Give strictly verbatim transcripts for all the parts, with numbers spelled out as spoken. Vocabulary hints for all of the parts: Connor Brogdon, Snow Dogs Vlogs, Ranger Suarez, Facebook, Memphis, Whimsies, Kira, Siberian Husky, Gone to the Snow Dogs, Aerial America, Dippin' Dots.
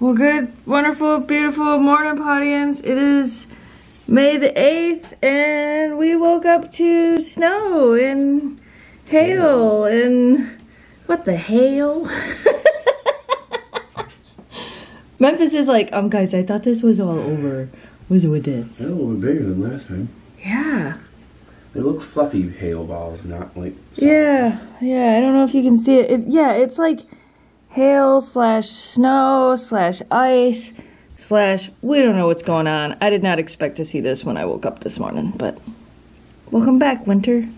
Well, good, wonderful, beautiful morning, audience. It is May the eighth, and we woke up to snow and hail and what the hail? Memphis is like, um, guys, I thought this was all over. What was with this? They're a little bigger than last time. Yeah. They look fluffy hail balls, not like. Solid. Yeah, yeah. I don't know if you can see it. it yeah, it's like hail slash snow slash ice slash we don't know what's going on. I did not expect to see this when I woke up this morning, but welcome back, winter.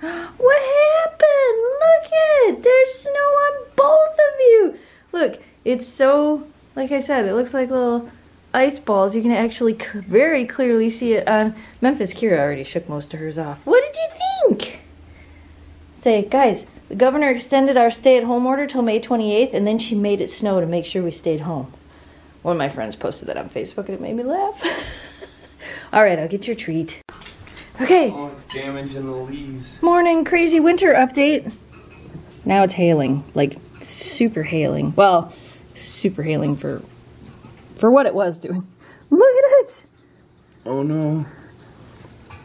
What happened? Look at it. There's snow on both of you. Look, it's so, like I said, it looks like little ice balls. You can actually c very clearly see it on Memphis. Kira already shook most of hers off. What did you think? Say, guys, the governor extended our stay-at-home order till May twenty-eighth, and then she made it snow to make sure we stayed home. One of my friends posted that on Facebook, and it made me laugh. All right, I'll get your treat. Okay. Oh, it's damaging the leaves. Morning, crazy winter update. Now it's hailing, like super hailing. Well, super hailing for for what it was doing. Look at it. Oh no.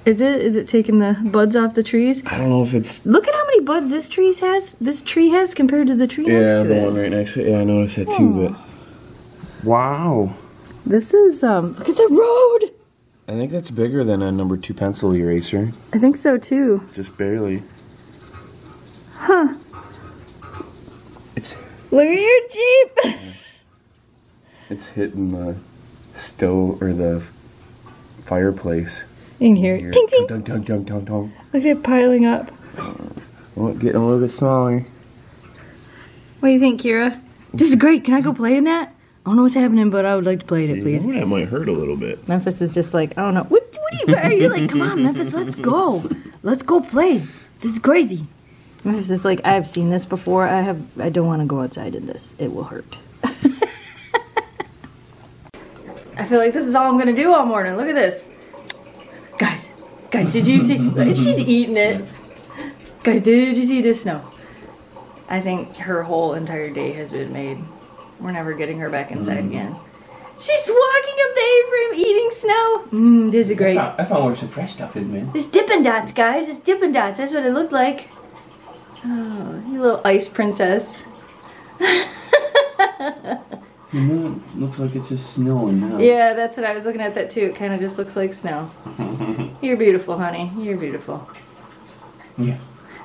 Is it is it taking the buds off the trees? I don't know if it's. Look at how many buds this tree has. This tree has compared to the tree yeah, next to it. Yeah, the one right next to it. Yeah, I noticed that oh. too. But wow. This is um. Look at the road. I think that's bigger than a number two pencil eraser. I think so too. Just barely. Huh. It's. Look at your Jeep. Yeah. It's hitting the stove or the fireplace. You can hear it. Ding, ding. Dun, dun, dun, dun, dun. Look at it piling up. Well, it's getting a little bit smaller. What do you think, Kira? This is great. Can I go play in that? I don't know what's happening, but I would like to play in it, please. Yeah, it might hurt a little bit. Memphis is just like, I don't know. What, what are, you, what are you like? Come on, Memphis, let's go. Let's go play. This is crazy. Memphis is like, I've seen this before. I have. I don't want to go outside in this. It will hurt. I feel like this is all I'm gonna do all morning. Look at this. Guys, guys, did you see? She's eating it. Guys, did you see this snow? I think her whole entire day has been made. We're never getting her back inside mm. again. She's walking up the A-frame eating snow. Mmm, this is great. I found, I found where some fresh stuff is, man. It's Dippin' Dots, guys. It's Dippin' Dots. That's what it looked like. Oh, you little ice princess. You know, it looks like it's just snowing now. Yeah, that's what I was looking at that too. It kind of just looks like snow. You're beautiful, honey. You're beautiful. Yeah.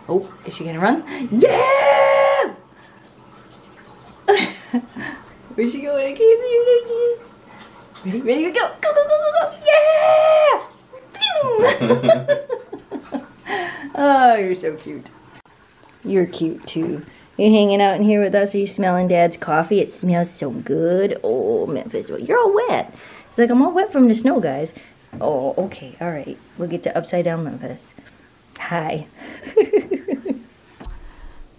Oh, is she gonna run? Yeah! Where's she going? I can't see you, she's ready, ready, go, go, go, go, go, go! Yeah! Oh, you're so cute. You're cute too. You're hanging out in here with us. Are you smelling Dad's coffee? It smells so good. Oh, Memphis, you're all wet. It's like, I'm all wet from the snow, guys. Oh, okay, all right. We'll get to upside down Memphis. Hi.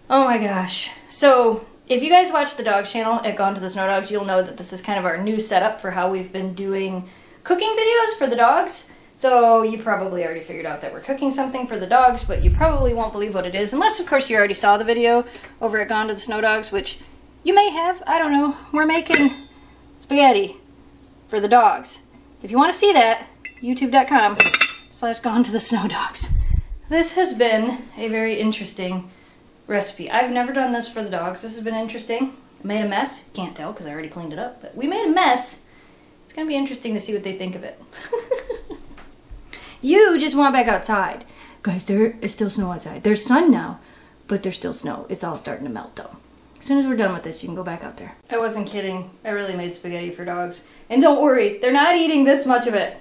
Oh my gosh. So, if you guys watch the dog channel at Gone to the Snow Dogs, you'll know that this is kind of our new setup for how we've been doing cooking videos for the dogs. So you probably already figured out that we're cooking something for the dogs, but you probably won't believe what it is, unless, of course, you already saw the video over at Gone to the Snow Dogs, which you may have. I don't know. We're making spaghetti for the dogs. If you want to see that, youtube.com slash Gone to the Snow Dogs. This has been a very interesting recipe. I've never done this for the dogs. This has been interesting. I made a mess. Can't tell because I already cleaned it up, but we made a mess. It's going to be interesting to see what they think of it. You just want back outside. Guys, there is still snow outside. There's sun now, but there's still snow. It's all starting to melt though. As soon as we're done with this, you can go back out there. I wasn't kidding. I really made spaghetti for dogs. And don't worry, they're not eating this much of it.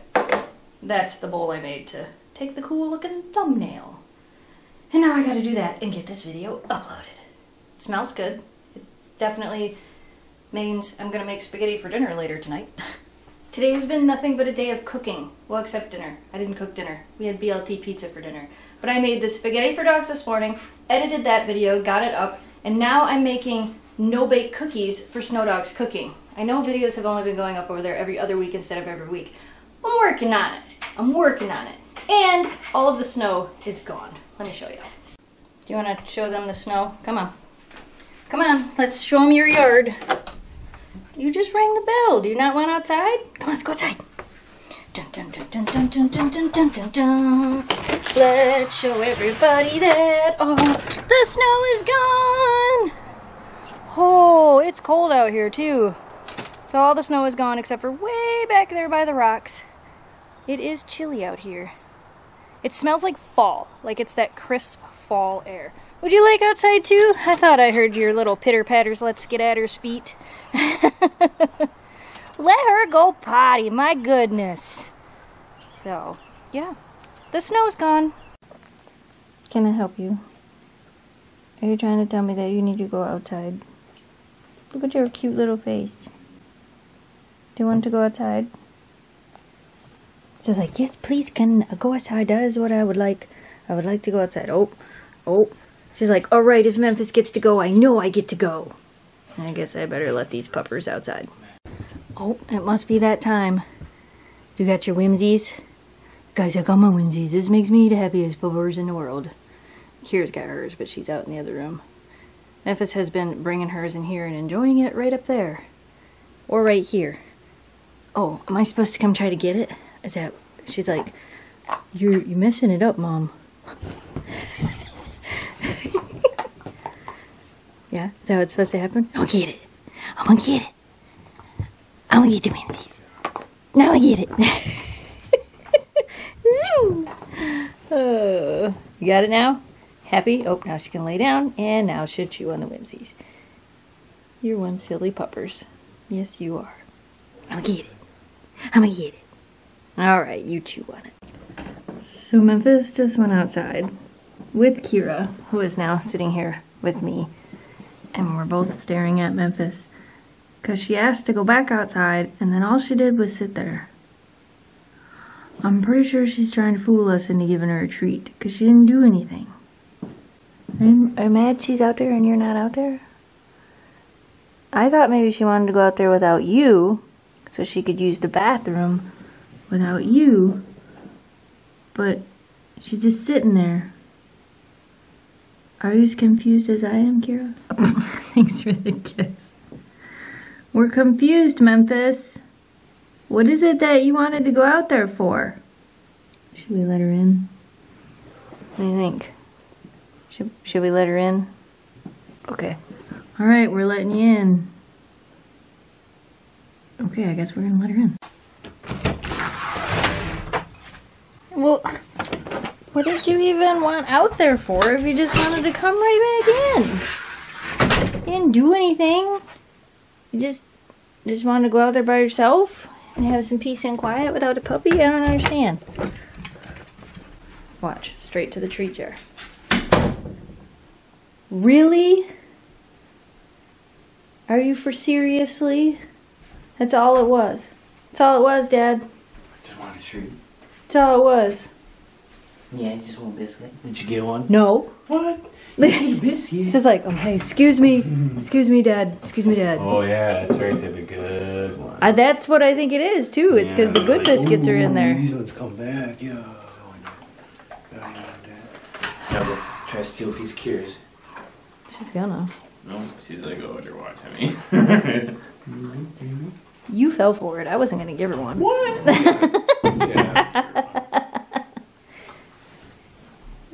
That's the bowl I made to take the cool looking thumbnail. And now I gotta do that and get this video uploaded. It smells good. It definitely means I'm gonna make spaghetti for dinner later tonight. Today has been nothing but a day of cooking. Well, except dinner. I didn't cook dinner. We had B L T pizza for dinner. But I made the spaghetti for dogs this morning, edited that video, got it up, and now I'm making no-bake cookies for Snow Dogs Cooking. I know videos have only been going up over there every other week instead of every week. I'm working on it. I'm working on it. And all of the snow is gone. Let me show you. Do you want to show them the snow? Come on. Come on. Let's show them your yard. You just rang the bell. Do you not want outside? Come on, let's go outside. Dun, dun, dun, dun, dun, dun, dun, dun, dun, dun. Let's show everybody that all the snow is gone. Oh, it's cold out here too. So all the snow is gone except for way back there by the rocks. It is chilly out here. It smells like fall, like it's that crisp fall air. Would you like outside too? I thought I heard your little pitter-patters, let's get at her's feet. Let her go potty, my goodness. So, yeah, the snow's gone. Can I help you? Are you trying to tell me that you need to go outside? Look at your cute little face. Do you want to go outside? Says like, yes, please, can I go outside? That is what I would like. I would like to go outside. Oh, oh. She's like, all right, if Memphis gets to go, I know I get to go. And I guess I better let these puppers outside. Oh, it must be that time. You got your Whimsies? Guys, I got my Whimsies. This makes me the happiest puppers in the world. Kira's got hers, but she's out in the other room. Memphis has been bringing hers in here and enjoying it right up there. Or right here. Oh, am I supposed to come try to get it? Is that, she's like, you're, you're messing it up, Mom. Yeah, is that what's supposed to happen? I'll get it. I'm gonna get it. I'm gonna get the Whimsies. Now I get it. Zoom. Oh, you got it now? Happy? Oh, now she can lay down, and now she'll chew on the Whimsies. You're one silly puppers. Yes, you are. I'm gonna get it. I'm gonna get it. Alright, you chew on it. So Memphis just went outside with Kira, who is now sitting here with me. And we're both staring at Memphis. Because she asked to go back outside, and then all she did was sit there. I'm pretty sure she's trying to fool us into giving her a treat, because she didn't do anything. Are you, are you mad she's out there and you're not out there? I thought maybe she wanted to go out there without you, so she could use the bathroom without you, but she's just sitting there. Are you as confused as I am, Kira? Thanks for the kiss. We're confused, Memphis. What is it that you wanted to go out there for? Should we let her in? What do you think? Should, should we let her in? Okay. All right, we're letting you in. Okay, I guess we're gonna let her in. Well, what did you even want out there for if you just wanted to come right back in? You didn't do anything. You just, just wanted to go out there by yourself and have some peace and quiet without a puppy? I don't understand. Watch, straight to the tree jar. Really? Are you for seriously? That's all it was. That's all it was, Dad. I just wanted a treat. That's all it was. Yeah, just one biscuit. Did you get one? No. What? You get a biscuit? It's just like, okay, excuse me. Excuse me, Dad. Excuse me, Dad. Oh, yeah, that's right. They're the good ones. I, that's what I think it is, too. It's because yeah, the good like, biscuits ooh, are in there. These ones come back. Yeah. Oh, I know. I know, Dad. Now, look, try to steal a piece of Kira's. She's gonna. No, she's like, oh, you're watching me. Mm-hmm. You fell for it. I wasn't going to give her one. What? Yeah.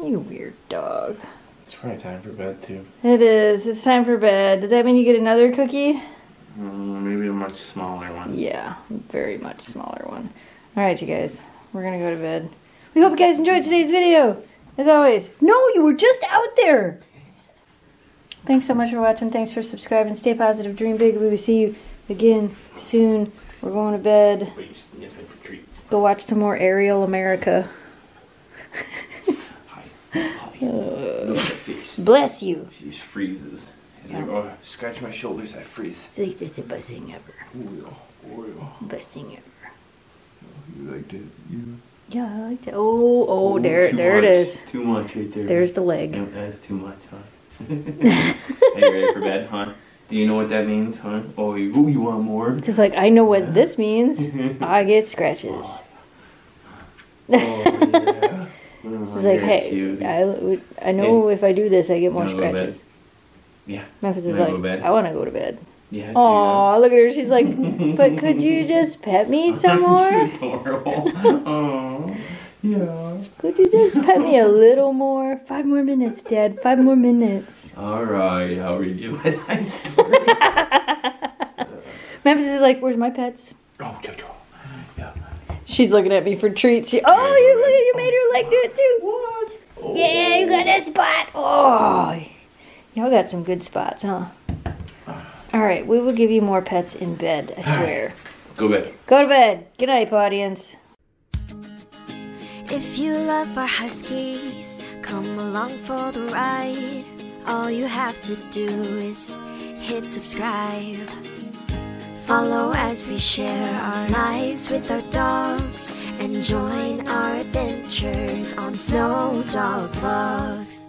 You weird dog. It's probably time for bed, too. It is. It's time for bed. Does that mean you get another cookie? Mm, maybe a much smaller one. Yeah, very much smaller one. All right, you guys. We're going to go to bed. We hope you guys enjoyed today's video. As always, no, you were just out there. Thanks so much for watching. Thanks for subscribing. Stay positive. Dream big. We will see you again soon. We're going to bed. Wait, you're sniffing for treats. Go watch some more Aerial America. Hi. Hi. Uh, bless you. She just freezes. Yeah. Like, oh, scratch my shoulders, I freeze. I think that's the best thing ever. Oh, yeah. Oh, yeah. Best thing ever. Oh, you like that? Yeah. Yeah, I like that. Oh, oh, oh there, there much. It is. Too much right there. There's the leg. No, that's too much, huh? Are you ready for bed, huh? Do you know what that means, huh? Oh, you, ooh, you want more? It's just like, I know what yeah. This means. I get scratches. Oh, oh yeah. It's oh, like, hey, cute. I, I know hey, if I do this, I get more scratches. Yeah. Memphis is like, I want to go to bed. Yeah. Aw, look at her. She's like, but could you just pet me some more? Adorable. Oh, yeah. Could you just pet me a little more? Five more minutes, Dad. Five more minutes. All right. I'll read you a bedtime story. Memphis is like, where's my pets? Oh, yeah, yeah. She's looking at me for treats. She, oh, you look at you made her leg do it too. What? Oh. Yeah, you got a spot. Oh, y'all got some good spots, huh? All right, we will give you more pets in bed, I swear. Go to bed. Go to bed. Good night, audience. If you love our huskies, come along for the ride. All you have to do is hit subscribe. Follow as we share our lives with our dogs and join our adventures on Snow Dogs Vlogs.